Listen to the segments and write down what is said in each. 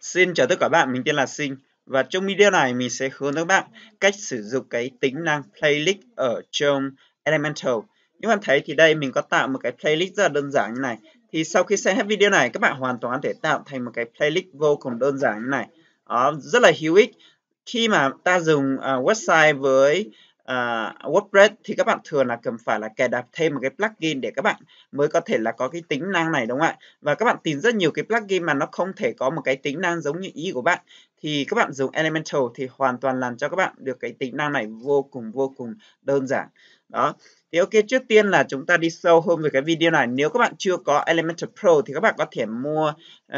Xin chào tất cả các bạn, mình tên là Sinh và trong video này mình sẽ hướng dẫn các bạn cách sử dụng cái tính năng playlist ở trong Elementor. Như bạn thấy thì đây mình có tạo một cái playlist rất là đơn giản như này. Thì sau khi xem hết video này các bạn hoàn toàn có thể tạo thành một cái playlist vô cùng đơn giản như này. Đó, rất là hữu ích. Khi mà ta dùng website với WordPress thì các bạn thường là cần phải là cài đặt thêm một cái plugin để các bạn mới có thể là có cái tính năng này đúng không ạ? Và các bạn tìm rất nhiều cái plugin mà nó không thể có một cái tính năng giống như ý của bạn, thì các bạn dùng Elementor thì hoàn toàn làm cho các bạn được cái tính năng này vô cùng đơn giản. Đó. Thì ok, trước tiên là chúng ta đi sâu hơn về cái video này. Nếu các bạn chưa có Elementor Pro thì các bạn có thể mua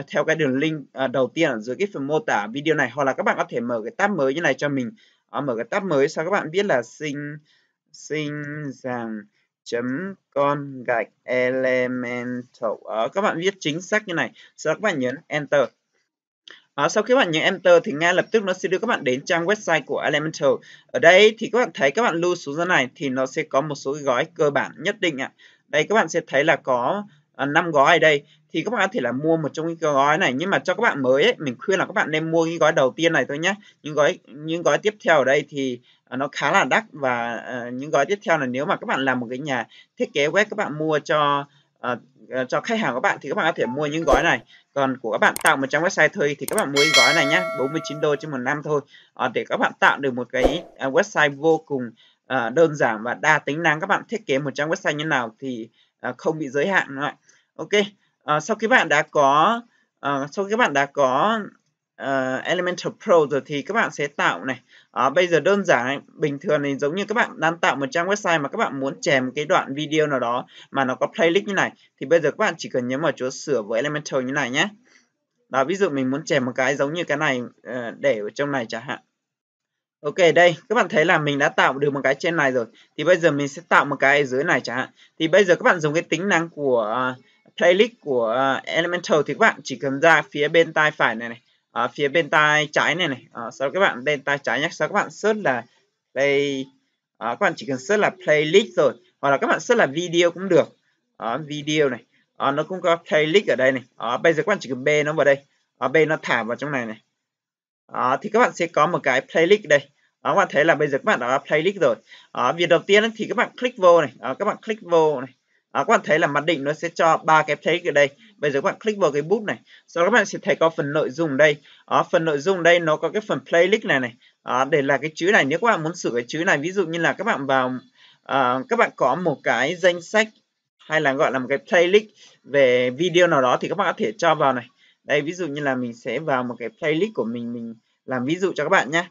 theo cái đường link đầu tiên ở dưới cái phần mô tả video này, hoặc là các bạn có thể mở cái tab mới như này cho mình. Mở cái tab mới sao các bạn biết là sinh rằng.com/Elementor. Các bạn viết chính xác như này, sau đó các bạn nhấn Enter. Sau khi các bạn nhấn Enter thì ngay lập tức nó sẽ đưa các bạn đến trang website của Elementor. Ở đây thì các bạn thấy các bạn lưu xuống dưới này thì nó sẽ có một số gói cơ bản nhất định ạ. Đây các bạn sẽ thấy là có 5 gói ở đây. Thì các bạn có thể là mua một trong những gói này, nhưng mà cho các bạn mới ấy, mình khuyên là các bạn nên mua những gói đầu tiên này thôi nhé. Những gói tiếp theo ở đây thì nó khá là đắt, và những gói tiếp theo là nếu mà các bạn làm một cái nhà thiết kế web, các bạn mua cho khách hàng các bạn thì các bạn có thể mua những gói này. Còn của các bạn tạo một trang website thôi thì các bạn mua gói này nhé, 49 đô trên một năm thôi, để các bạn tạo được một cái website vô cùng đơn giản và đa tính năng. Các bạn thiết kế một trang website như nào thì không bị giới hạn nữa. Ok. Sau khi các bạn đã có Elementor Pro rồi thì các bạn sẽ tạo này. Bây giờ đơn giản này, bình thường thì giống như các bạn đang tạo một trang website mà các bạn muốn chèn một cái đoạn video nào đó mà nó có playlist như này, thì bây giờ các bạn chỉ cần nhấn vào chỗ sửa với Elementor như này nhé. Đó, ví dụ mình muốn chèn một cái giống như cái này để ở trong này chẳng hạn. Ok, đây các bạn thấy là mình đã tạo được một cái trên này rồi, thì bây giờ mình sẽ tạo một cái ở dưới này chẳng hạn. Thì bây giờ các bạn dùng cái tính năng của playlist của Elementor thì các bạn chỉ cần ra phía bên tay phải này này, phía bên tay trái này này, sau đó các bạn bên tay trái nhé, sau đó các bạn search là play, các bạn chỉ cần search là playlist rồi, hoặc là các bạn search là video cũng được, video này, nó cũng có playlist ở đây này, bây giờ các bạn chỉ cần bê nó vào đây, bê nó thả vào trong này này, thì các bạn sẽ có một cái playlist đây. Các bạn thấy là bây giờ các bạn đã có playlist rồi. Việc đầu tiên thì các bạn click vô này, các bạn thấy là mặc định nó sẽ cho 3 cái playlist ở đây. Bây giờ các bạn click vào cái bút này, sau đó các bạn sẽ thấy có phần nội dung đây. Phần nội dung đây nó có cái phần playlist này này, để là cái chữ này. Nếu các bạn muốn sửa cái chữ này, ví dụ như là các bạn vào các bạn có một cái danh sách hay là gọi là một cái playlist về video nào đó thì các bạn có thể cho vào này. Đây ví dụ như là mình sẽ vào một cái playlist của mình làm ví dụ cho các bạn nhé.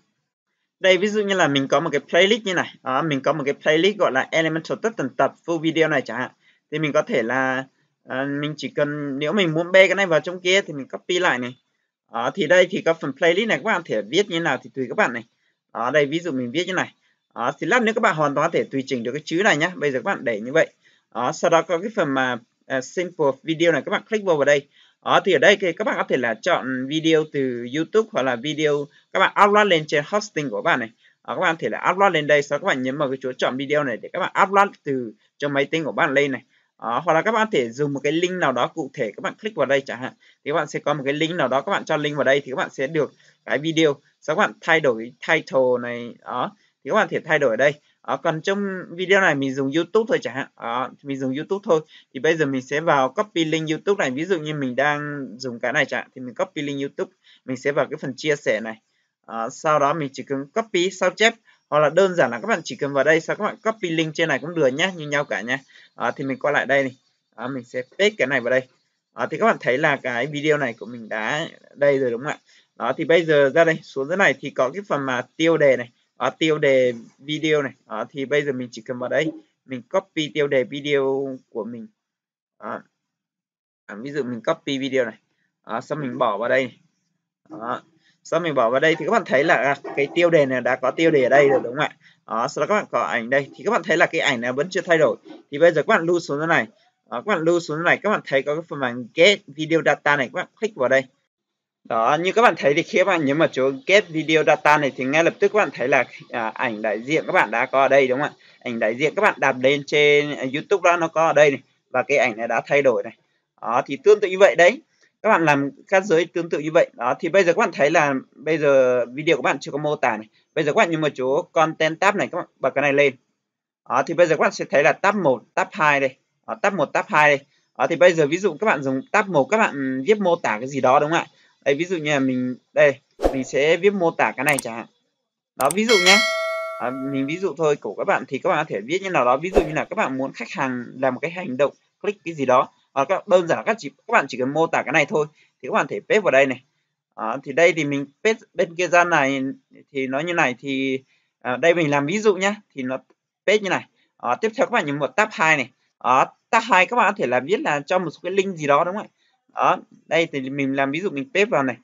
Đây ví dụ như là mình có một cái playlist như này, mình có một cái playlist gọi là Elementor tất tần tật full video này chẳng hạn. Thì mình có thể là mình chỉ cần, nếu mình muốn bê cái này vào trong kia thì mình copy lại này. Thì đây thì có phần playlist này, các bạn có thể viết như thế nào thì tùy các bạn này. Đây ví dụ mình viết như này. Thì lát nữa các bạn hoàn toàn có thể tùy chỉnh được cái chữ này nhé. Bây giờ các bạn để như vậy. Sau đó có cái phần mà simple video này, các bạn click vào đây. Thì ở đây thì các bạn có thể là chọn video từ YouTube hoặc là video các bạn upload lên trên hosting của các bạn này. Các bạn có thể là upload lên đây, sau đó các bạn nhấn vào cái chỗ chọn video này để các bạn upload từ trong máy tính của bạn lên này. Hoặc là các bạn có thể dùng một cái link nào đó cụ thể, các bạn click vào đây chẳng hạn thì các bạn sẽ có một cái link nào đó, các bạn cho link vào đây thì các bạn sẽ được cái video. Sau đó các bạn thay đổi title này, thì các bạn có thể thay đổi ở đây. Còn trong video này mình dùng YouTube thôi chẳng hạn, mình dùng YouTube thôi thì bây giờ mình sẽ vào copy link YouTube này. Ví dụ như mình đang dùng cái này chẳng hạn thì mình copy link YouTube, mình sẽ vào cái phần chia sẻ này. Sau đó mình chỉ cần copy sao chép, hoặc là đơn giản là các bạn chỉ cần vào đây sau các bạn copy link trên này cũng được nhé, như nhau cả nhé. Thì mình quay lại đây này, mình sẽ paste cái này vào đây. Thì các bạn thấy là cái video này của mình đã đây rồi đúng không ạ? Thì bây giờ ra đây xuống dưới này thì có cái phần mà tiêu đề này, tiêu đề video này. Thì bây giờ mình chỉ cần vào đây mình copy tiêu đề video của mình. Ví dụ mình copy video này, xong mình bỏ vào đây này. Sau mình bỏ vào đây thì các bạn thấy là cái tiêu đề này đã có tiêu đề ở đây rồi đúng không ạ? Sau đó các bạn có ảnh đây thì các bạn thấy là cái ảnh này vẫn chưa thay đổi. Thì bây giờ các bạn lưu xuống dưới này, các bạn thấy có cái phần màn Get Video Data này, các bạn click vào đây. Đó, như các bạn thấy thì khi các bạn nhấn vào chỗ Get Video Data này thì ngay lập tức các bạn thấy là ảnh đại diện các bạn đã có ở đây đúng không ạ? Ảnh đại diện các bạn đặt lên trên YouTube đó nó có ở đây này, và cái ảnh này đã thay đổi này. Thì tương tự như vậy đấy. Các bạn làm các giới tương tự như vậy. Đó, thì bây giờ các bạn thấy là bây giờ video của bạn chưa có mô tả này. Bây giờ các bạn nhìn vào chỗ Content tab này, các bạn bật cái này lên. Đó, thì bây giờ các bạn sẽ thấy là tab 1, tab 2 đây. Đó, tab 1, tab 2 đây. Đó, thì bây giờ ví dụ các bạn dùng tab 1, các bạn viết mô tả cái gì đó đúng không ạ? Đây, ví dụ như là mình đây, mình sẽ viết mô tả cái này chẳng hạn. Đó, ví dụ nhé. À, mình ví dụ thôi, của các bạn thì các bạn có thể viết như nào đó, ví dụ như là các bạn muốn khách hàng làm một cái hành động click cái gì đó, hoặc đơn giản là các bạn chỉ cần mô tả cái này thôi thì các bạn thể paste vào đây này. Thì đây thì mình paste bên kia ra này thì nó như này, thì đây mình làm ví dụ nhé, thì nó paste như này. Tiếp theo các bạn nhìn một tab 2 này. Tab 2 các bạn có thể là viết là cho một cái link gì đó đúng không ạ? Đây thì mình làm ví dụ mình paste vào này.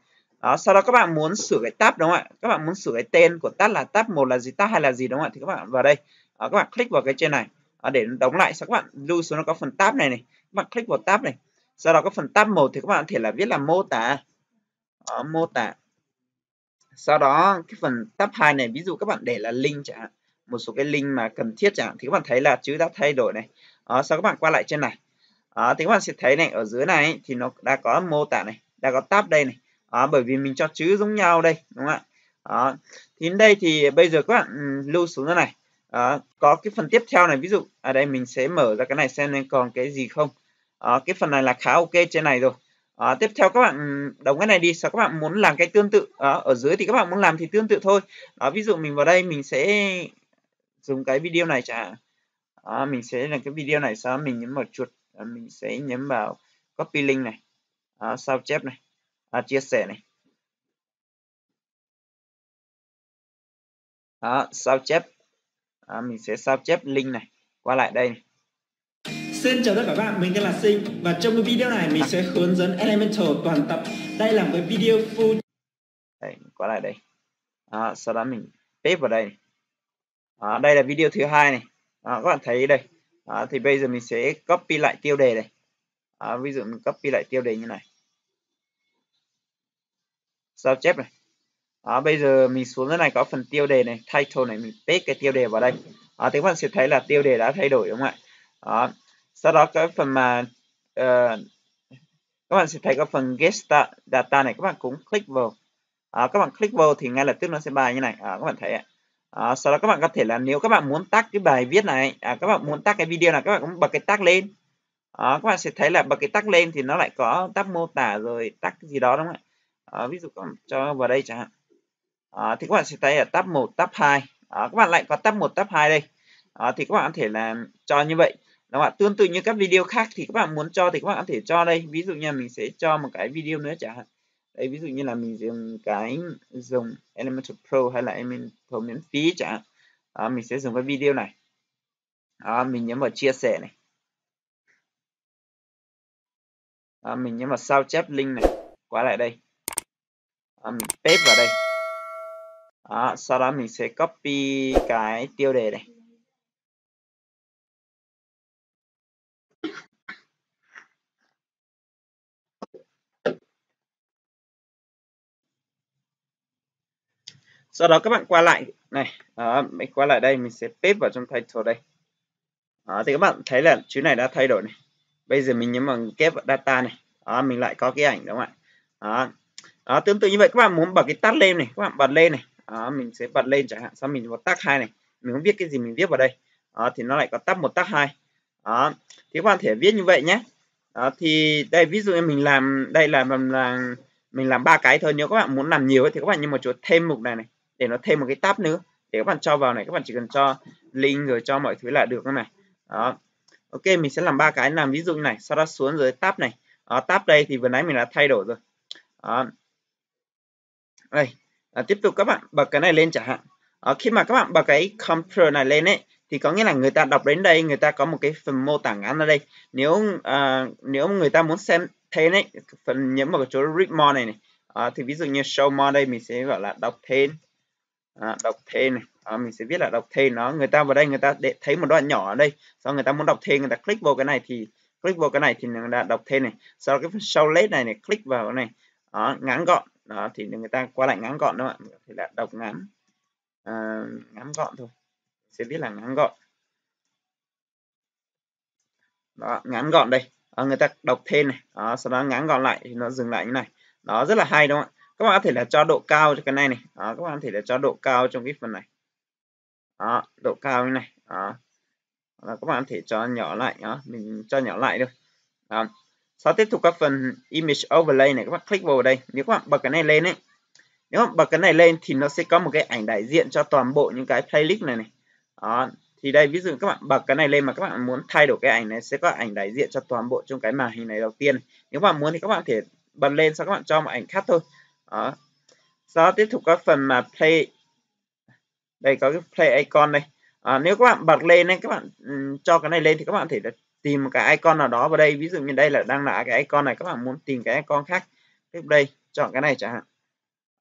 Sau đó các bạn muốn sửa cái tab đúng không ạ? Các bạn muốn sửa cái tên của tab là tab 1 là gì, tab 2 là gì đúng không ạ? Thì các bạn vào đây, các bạn click vào cái trên này để đóng lại. Sau các bạn lưu xuống nó có phần tab này này, các bạn click vào tab này. Sau đó có phần tab 1 thì các bạn có thể là viết là mô tả, mô tả. Sau đó cái phần tab 2 này ví dụ các bạn để là link chẳng hạn, một số cái link mà cần thiết chẳng hạn, thì các bạn thấy là chữ đã thay đổi này. Sau các bạn qua lại trên này, thì các bạn sẽ thấy này, ở dưới này thì nó đã có mô tả này, đã có tab đây này. Bởi vì mình cho chữ giống nhau đây đúng không ạ? Thì đến đây thì bây giờ các bạn lưu xuống cái này. Có cái phần tiếp theo này, ví dụ ở đây mình sẽ mở ra cái này xem nên còn cái gì không. Cái phần này là khá ok trên này rồi. Tiếp theo các bạn đóng cái này đi. Sao các bạn muốn làm cái tương tự, ở dưới thì các bạn muốn làm thì tương tự thôi. Ví dụ mình vào đây mình sẽ dùng cái video này chẳng hạn. Mình sẽ làm cái video này, sau mình nhấn vào chuột, mình sẽ nhấn vào copy link này, sao chép này, chia sẻ này, sao chép, mình sẽ sao chép link này, qua lại đây này. Xin chào tất cả các bạn, mình tên là Sinh và trong cái video này mình sẽ hướng dẫn Elementor toàn tập. Đây là một cái video full. Đây, qua lại đây, sau đó mình paste vào đây. Đây là video thứ 2 này, các bạn thấy đây. Thì bây giờ mình sẽ copy lại tiêu đề này. Ví dụ mình copy lại tiêu đề như này, sao chép này. Bây giờ mình xuống dưới này có phần tiêu đề này, title này, mình paste cái tiêu đề vào đây. Thì các bạn sẽ thấy là tiêu đề đã thay đổi đúng không ạ? Sau đó cái phần mà các bạn sẽ thấy có phần get data này, các bạn cũng click vào. Các bạn click vào thì ngay lập tức nó sẽ bài như này. Các bạn thấy ạ. Sau đó các bạn có thể là nếu các bạn muốn tag cái bài viết này, các bạn muốn tag cái video này, các bạn cũng bật cái tag lên. Các bạn sẽ thấy là bật cái tag lên thì nó lại có tag mô tả rồi tag gì đó đúng không ạ? Ví dụ các bạn cho vào đây chẳng hạn. Thì các bạn sẽ thấy ở tab 1, tab 2. Các bạn lại có tab 1, tab 2 đây. Thì các bạn có thể là cho như vậy. Các bạn tương tự như các video khác thì các bạn muốn cho thì các bạn có thể cho đây. Ví dụ như mình sẽ cho một cái video nữa chẳng hạn. Đây, ví dụ như là mình dùng Elementor Pro hay là Elementor miễn phí chẳng hạn. Mình sẽ dùng cái video này. Mình nhấn vào chia sẻ này. Mình nhấn vào sao chép link này, qua lại đây. Mình paste vào đây. Sau đó mình sẽ copy cái tiêu đề này. Sau đó các bạn qua lại này, mình qua lại đây, mình sẽ paste vào trong title đây. Thì các bạn thấy là chữ này đã thay đổi này. Bây giờ mình nhấn vào get data này. Mình lại có cái ảnh đúng không ạ? Tương tự như vậy các bạn muốn bật cái tag lên này, các bạn bật lên này. Mình sẽ bật lên chẳng hạn, xong mình vào tag 2 này, mình không biết cái gì mình viết vào đây. Thì nó lại có tag 1, tag 2. Thì các bạn thể viết như vậy nhé. Thì đây ví dụ như mình làm đây là mình làm 3 cái thôi. Nếu các bạn muốn làm nhiều ấy, thì các bạn như một chỗ thêm mục này này để nó thêm một cái tab nữa để các bạn cho vào này, các bạn chỉ cần cho link rồi cho mọi thứ là được này. Ok, mình sẽ làm 3 cái, làm ví dụ này, sau đó xuống dưới tab này. Tab đây thì vừa nãy mình đã thay đổi rồi. Đây. Tiếp tục các bạn bật cái này lên chẳng hạn. Khi mà các bạn bật cái control này lên ấy, thì có nghĩa là người ta đọc đến đây, người ta có một cái phần mô tả ngắn ở đây. Nếu người ta muốn xem thêm ấy, phần nhấn vào cái chỗ read more này này. Thì ví dụ như show more đây, mình sẽ gọi là đọc thêm. Đọc thêm này. Mình sẽ viết là đọc thêm nó. Người ta vào đây, người ta để thấy một đoạn nhỏ ở đây, sau người ta muốn đọc thêm, người ta click vào cái này thì người ta đọc thêm này. Sau cái phần show late này này, click vào cái này. Ngắn gọn. Thì người ta qua lại ngắn gọn đúng không ạ? Thì là đọc ngắn, ngắn gọn thôi, sẽ biết là ngắn gọn đó, ngắn gọn đây. người ta đọc thêm này, đó, sau đó ngắn gọn lại thì nó dừng lại như này, đó rất là hay đúng không ạ? Các bạn có thể là cho độ cao cho cái này này, đó, các bạn có thể là cho độ cao trong cái phần này, đó, độ cao như này, đó. Đó, các bạn có thể cho nhỏ lại, đó, mình cho nhỏ lại được. Đó. Sau tiếp tục các phần image overlay này, các bạn click vào đây, nếu các bạn bật cái này lên ấy, nếu bật cái này lên thì nó sẽ có một cái ảnh đại diện cho toàn bộ những cái playlist này này. Đó. Thì đây ví dụ các bạn bật cái này lên mà các bạn muốn thay đổi cái ảnh này sẽ có ảnh đại diện cho toàn bộ trong cái màn hình này đầu tiên. Nếu bạn muốn thì các bạn có thể bật lên sau các bạn cho một ảnh khác thôi. Đó. Sau tiếp tục các phần mà play, đây có cái play icon đây. Nếu các bạn bật lên các bạn cho cái này lên thì các bạn có thể tìm một cái icon nào đó vào đây. Ví dụ như đây là đang là cái icon này, các bạn muốn tìm cái icon khác. Tiếp đây chọn cái này chẳng hạn.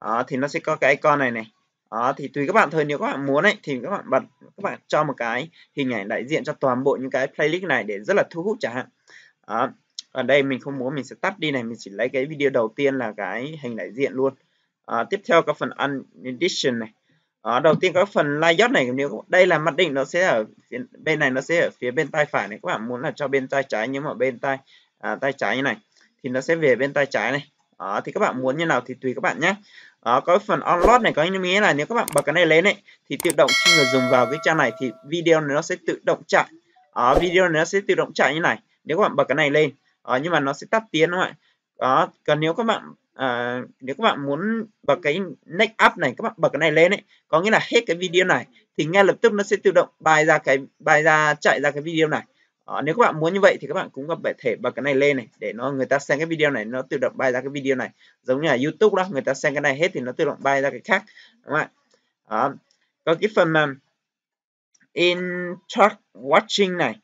Đó, thì nó sẽ có cái icon này này. Đó, thì tùy các bạn thôi, nếu các bạn muốn ấy, thì các bạn bật, các bạn cho một cái hình ảnh đại diện cho toàn bộ những cái playlist này để rất là thu hút chẳng hạn. Đó, ở đây mình không muốn, mình sẽ tắt đi này, mình chỉ lấy cái video đầu tiên là cái hình đại diện luôn. Tiếp theo có phần edition này. Đầu tiên có phần layout này, nếu đây là mặt định nó sẽ ở phía, bên này nó sẽ ở phía bên tay phải này, các bạn muốn là cho bên tay trái nhưng mà bên tay tay trái như này thì nó sẽ về bên tay trái này. Đó, thì các bạn muốn như nào thì tùy các bạn nhé. Có phần onload này có nghĩa là nếu các bạn bật cái này lên ấy, thì tự động khi người dùng vào cái trang này thì video này nó sẽ tự động chạy. Video này nó sẽ tự động chạy như này nếu các bạn bật cái này lên. Nhưng mà nó sẽ tắt tiếng đúng không ạ? Đó, còn nếu các bạn nếu các bạn muốn bật cái next up này, các bạn bật cái này lên ấy, có nghĩa là hết cái video này thì ngay lập tức nó sẽ tự động chạy ra cái video này. Nếu các bạn muốn như vậy thì các bạn cũng có thể bật cái này lên này để người ta xem cái video này nó tự động bay ra cái video này, giống như là YouTube đó, người ta xem cái này hết thì nó tự động bay ra cái khác đúng không ạ? Có cái phần mà interrupt watching này.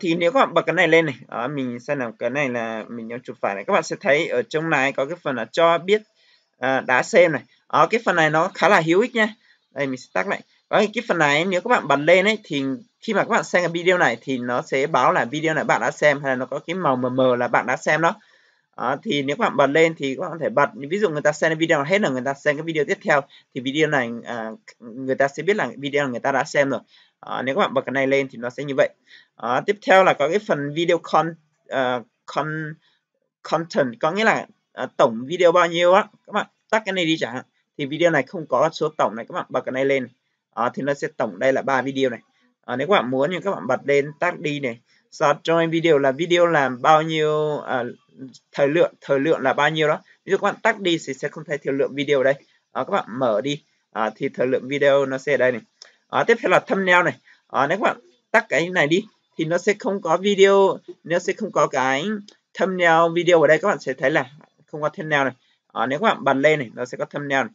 Thì nếu các bạn bật cái này lên này, mình xem nào, cái này là mình nhấn chuột phải này, các bạn sẽ thấy ở trong này có cái phần là cho biết đã xem này. Cái phần này nó khá là hữu ích nhé. Đây mình sẽ tắt lại. Cái phần này nếu các bạn bật lên ấy, thì khi mà các bạn xem cái video này thì nó sẽ báo là video này bạn đã xem, hay là nó có cái màu mờ mờ là bạn đã xem đó. Thì nếu các bạn bật lên thì các bạn có thể bật, ví dụ người ta xem cái video này hết là người ta xem cái video tiếp theo thì video này người ta sẽ biết là video này người ta đã xem rồi. Nếu các bạn bật cái này lên thì nó sẽ như vậy. Tiếp theo là có cái phần video content, có nghĩa là tổng video bao nhiêu á, các bạn tắt cái này đi chẳng hạn, thì video này không có số tổng này, các bạn bật cái này lên. Thì nó sẽ tổng đây là 3 video này. Nếu các bạn muốn thì các bạn bật lên tắt đi này. Sau join video là bao nhiêu thời lượng là bao nhiêu đó. Ví dụ các bạn tắt đi thì sẽ không thấy thời lượng video đây. Các bạn mở đi thì thời lượng video nó sẽ ở đây này. Tiếp theo là thumbnail này. Nếu các bạn tắt cái này đi thì nó sẽ không có video, nó sẽ không có cái thumbnail video ở đây, các bạn sẽ thấy là không có thumbnail này. Nếu các bạn bật lên này nó sẽ có thumbnail này.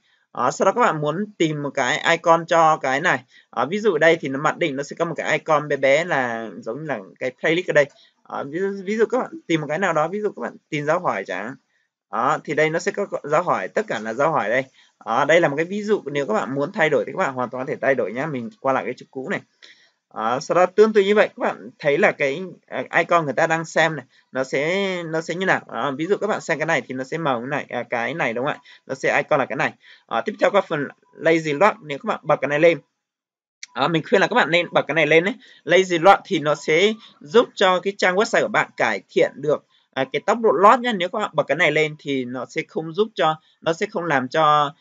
Sau đó các bạn muốn tìm một cái icon cho cái này. Ví dụ đây thì nó mặt định nó sẽ có một cái icon bé bé là giống như là cái playlist ở đây. Ví dụ các bạn tìm một cái nào đó, ví dụ các bạn tìm dấu hỏi chẳng. Thì đây nó sẽ có dấu hỏi, tất cả là dấu hỏi đây. Đây là một cái ví dụ, nếu các bạn muốn thay đổi thì các bạn hoàn toàn có thể thay đổi nhé. Mình qua lại cái chữ cũ này. Sau đó tương tự như vậy, các bạn thấy là cái icon người ta đang xem này nó sẽ như nào. Ví dụ các bạn xem cái này thì nó sẽ màu này, cái này đúng không ạ, nó sẽ icon là cái này. Tiếp theo các phần lazy load, nếu các bạn bật cái này lên, mình khuyên là các bạn nên bật cái này lên đấy. Lazy load thì nó sẽ giúp cho cái trang website của bạn cải thiện được cái tốc độ load nhé. Nếu các bạn bật cái này lên thì nó sẽ không giúp cho, nó sẽ không làm cho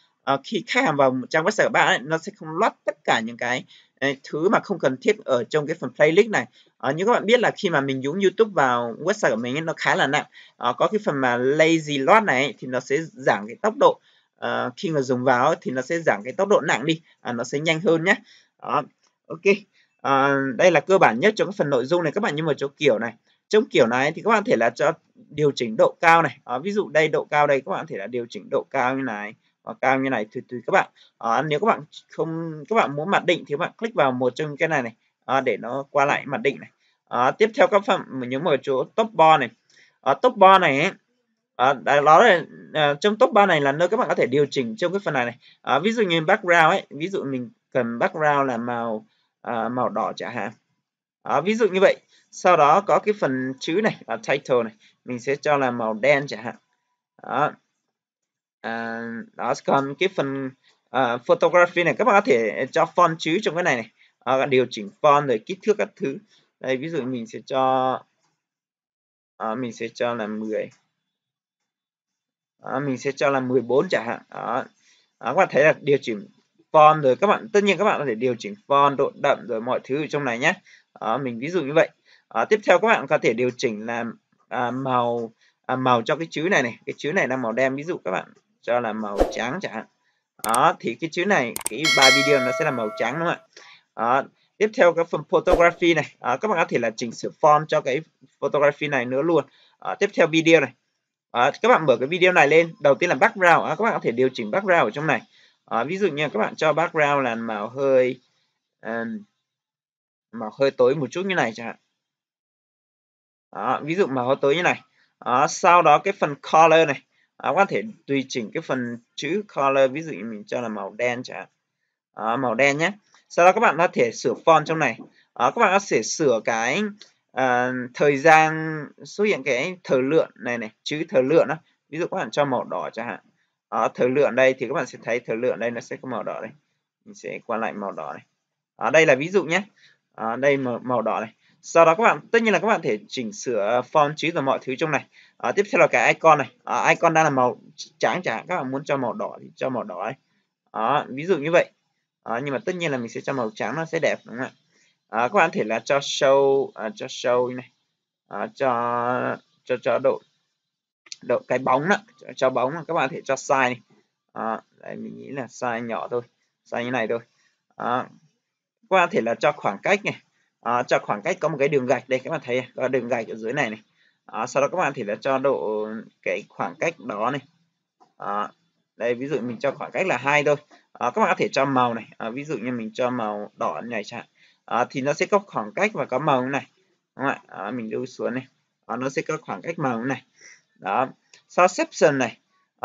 khi khách hàng vào trang website của bạn ấy, nó sẽ không load tất cả những cái thứ mà không cần thiết ở trong cái phần playlist này. Như các bạn biết là khi mà mình nhúng YouTube vào website của mình ấy, nó khá là nặng. Có cái phần mà lazy load này ấy, thì nó sẽ giảm cái tốc độ, khi người dùng vào ấy, thì nó sẽ giảm cái tốc độ nặng đi, nó sẽ nhanh hơn nhé. Ok, đây là cơ bản nhất cho cái phần nội dung này các bạn. Nhưng mà chỗ kiểu này, trong kiểu này thì các bạn có thể là cho điều chỉnh độ cao này. Ví dụ đây độ cao đây, các bạn có thể là điều chỉnh độ cao như này, cao như này, tùy các bạn. Nếu các bạn không, các bạn muốn mặc định thì các bạn click vào một trong cái này này, để nó qua lại mặc định này. Tiếp theo các phần mình nhấn vào chỗ top bar này. Top bar này ấy, đó là trong top bar này là nơi các bạn có thể điều chỉnh trong cái phần này này. Ví dụ như background ấy, ví dụ mình cần background là màu màu đỏ chẳng hạn. Ví dụ như vậy. Sau đó có cái phần chữ này, title này, mình sẽ cho là màu đen chẳng hạn. Đó, còn cái phần photography này, các bạn có thể cho font chữ trong cái này này, điều chỉnh font rồi kích thước các thứ. Đây ví dụ mình sẽ cho mình sẽ cho là 10. Mình sẽ cho là 14 chẳng hạn. Các bạn thấy là điều chỉnh font rồi, các bạn tất nhiên các bạn có thể điều chỉnh font, độ đậm rồi mọi thứ ở trong này nhé. Mình ví dụ như vậy. Tiếp theo các bạn có thể điều chỉnh là màu, màu cho cái chữ này này, cái chữ này là màu đen, ví dụ các bạn cho là màu trắng chẳng hạn. Đó, thì cái chữ này, cái bài video nó sẽ là màu trắng đúng không ạ? Tiếp theo cái phần photography này, các bạn có thể là chỉnh sửa font cho cái photography này nữa luôn. Tiếp theo video này, các bạn mở cái video này lên, đầu tiên là background, các bạn có thể điều chỉnh background ở trong này. Ví dụ như các bạn cho background là màu hơi tối một chút như này chẳng hạn. Ví dụ màu hơi tối như này. Sau đó cái phần color này, có thể tùy chỉnh cái phần chữ color, ví dụ như mình cho là màu đen chẳng hạn. Màu đen nhé. Sau đó các bạn có thể sửa font trong này. Các bạn có thể sửa cái thời gian xuất hiện cái thời lượng này này, chữ thời lượng đó. Ví dụ các bạn cho màu đỏ chẳng hạn. Thời lượng đây thì các bạn sẽ thấy thời lượng đây nó sẽ có màu đỏ đây. Mình sẽ qua lại màu đỏ này. Đây là ví dụ nhé. Đây màu đỏ này. Sau đó các bạn tất nhiên là các bạn thể chỉnh sửa font chữ và mọi thứ trong này. Tiếp theo là cái icon này. Icon đang là màu trắng chẳng hạn, các bạn muốn cho màu đỏ thì cho màu đỏ đấy. Ví dụ như vậy. Nhưng mà tất nhiên là mình sẽ cho màu trắng nó sẽ đẹp đúng không ạ? Các bạn có thể là cho show, cho show này, cho độ cái bóng đó, cho bóng các bạn có thể cho size này. Đây mình nghĩ là size nhỏ thôi, size như này thôi. Các bạn có thể là cho khoảng cách này, cho khoảng cách có một cái đường gạch đây, các bạn thấy có đường gạch ở dưới này này. Sau đó các bạn có thể là cho độ cái khoảng cách đó này. Đây ví dụ mình cho khoảng cách là 2 thôi. Các bạn có thể cho màu này, ví dụ như mình cho màu đỏ này chẳng hạn. Thì nó sẽ có khoảng cách và có màu này đúng không ạ? Mình lưu xuống này, nó sẽ có khoảng cách màu này đó. Sau section này,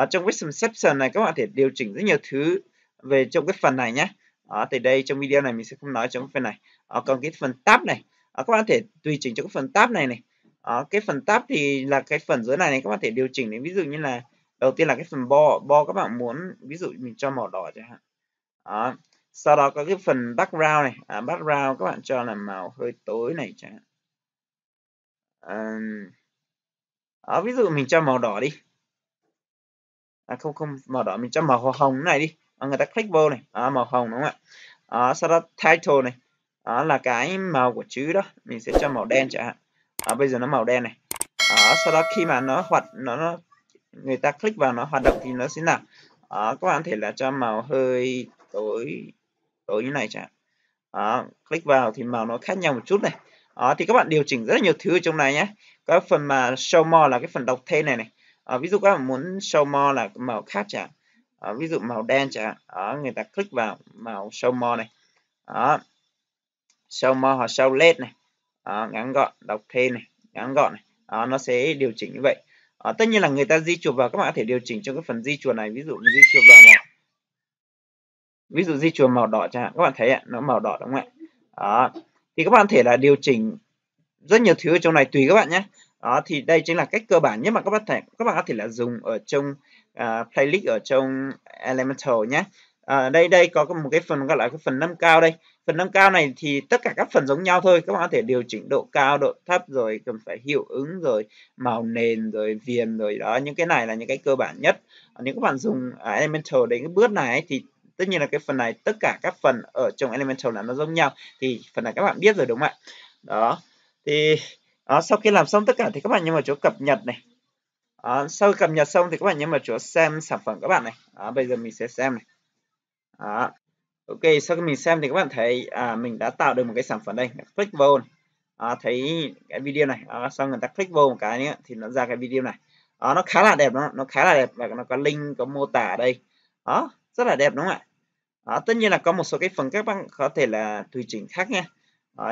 trong cái section này các bạn có thể điều chỉnh rất nhiều thứ về trong cái phần này nhé. Thì đây trong video này mình sẽ không nói trong cái phần này. Còn cái phần tab này, các bạn có thể tùy chỉnh trong cái phần tab này này. Cái phần tab thì là cái phần dưới này này, các bạn có thể điều chỉnh đến ví dụ như là đầu tiên là cái phần bo các bạn muốn, ví dụ mình cho màu đỏ chẳng hạn. Sau đó có cái phần background này, background các bạn cho là màu hơi tối này chẳng hạn. Ví dụ mình cho màu đỏ đi. Không màu đỏ, mình cho màu hồng này đi. Người ta click vô này, màu hồng đúng không ạ? Sau đó title này, là cái màu của chữ đó, mình sẽ cho màu đen chẳng hạn. Bây giờ nó màu đen này. Sau đó khi mà nó hoạt người ta click vào nó hoạt động thì nó sẽ là các bạn có thể là cho màu hơi tối như này chẳng hạn. Click vào thì màu nó khác nhau một chút này. Thì các bạn điều chỉnh rất là nhiều thứ ở trong này nhé. Có phần mà show more là cái phần đọc thêm này này. Ví dụ các bạn muốn show more là màu khác chẳng hạn. Ví dụ màu đen chẳng hạn. Người ta click vào màu show more này. Show more hoặc show led này. Ngắn gọn, đọc thêm này, ngắn gọn này. Nó sẽ điều chỉnh như vậy. Tất nhiên là người ta di chuột vào, các bạn có thể điều chỉnh trong cái phần di chuột này, ví dụ di chuột vào màu, ví dụ di chuột màu đỏ chẳng hạn, các bạn thấy ạ, nó màu đỏ đúng không ạ? Thì các bạn có thể là điều chỉnh rất nhiều thứ ở trong này tùy các bạn nhé. Thì đây chính là cách cơ bản nhất mà các bạn có thể là dùng ở trong playlist ở trong Elementor nhé. Đây có một cái phần gọi là cái phần nâng cao đây. Phần nâng cao này thì tất cả các phần giống nhau thôi. Các bạn có thể điều chỉnh độ cao, độ thấp, rồi cần phải hiệu ứng, rồi màu nền, rồi viền, rồi đó. Những cái này là những cái cơ bản nhất. Nếu các bạn dùng Elementor đến cái bước này ấy, thì tất nhiên là cái phần này tất cả các phần ở trong Elementor là nó giống nhau. Thì phần này các bạn biết rồi đúng không ạ? Đó. Thì sau khi làm xong tất cả thì các bạn nhấn vào chỗ cập nhật này. Sau khi cập nhật xong thì các bạn nhấn vào chỗ xem sản phẩm các bạn này. Bây giờ mình sẽ xem này. Ok, sau khi mình xem thì các bạn thấy mình đã tạo được một cái sản phẩm đây. Click vô này. Thấy cái video này, xong người ta click vô một cái nữa thì nó ra cái video này. Nó khá là đẹp, nó khá là đẹp và nó có link, có mô tả ở đây. Rất là đẹp đúng không ạ? Tất nhiên là có một số cái phần các bạn có thể là tùy chỉnh khác nha.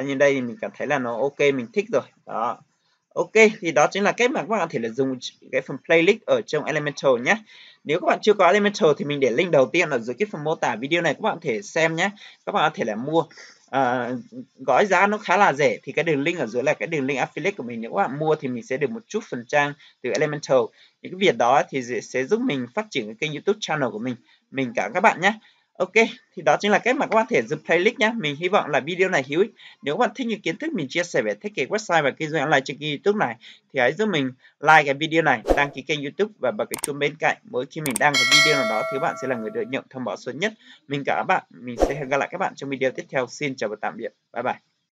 Như đây thì mình cảm thấy là nó ok, mình thích rồi. Ok, thì đó chính là cách mà các bạn có thể là dùng cái phần playlist ở trong Elementor nhé. Nếu các bạn chưa có Elementor thì mình để link đầu tiên ở dưới cái phần mô tả video này, các bạn có thể xem nhé. Các bạn có thể là mua gói giá nó khá là rẻ, thì cái đường link ở dưới là cái đường link affiliate của mình. Nếu các bạn mua thì mình sẽ được một chút phần trăm từ Elementor. Những cái việc đó thì sẽ giúp mình phát triển cái kênh YouTube channel của mình cảm ơn các bạn nhé. Ok, thì đó chính là cách mà các bạn thể dựng playlist nhé. Mình hy vọng là video này hữu ích. Nếu các bạn thích những kiến thức mình chia sẻ về thiết kế website và kinh doanh online trên kênh YouTube này, thì hãy giúp mình like cái video này, đăng ký kênh YouTube và bật cái chuông bên cạnh. Mỗi khi mình đăng một video nào đó thì các bạn sẽ là người được nhận thông báo sớm nhất. Mình cảm ơn các bạn, mình sẽ hẹn gặp lại các bạn trong video tiếp theo. Xin chào và tạm biệt. Bye bye.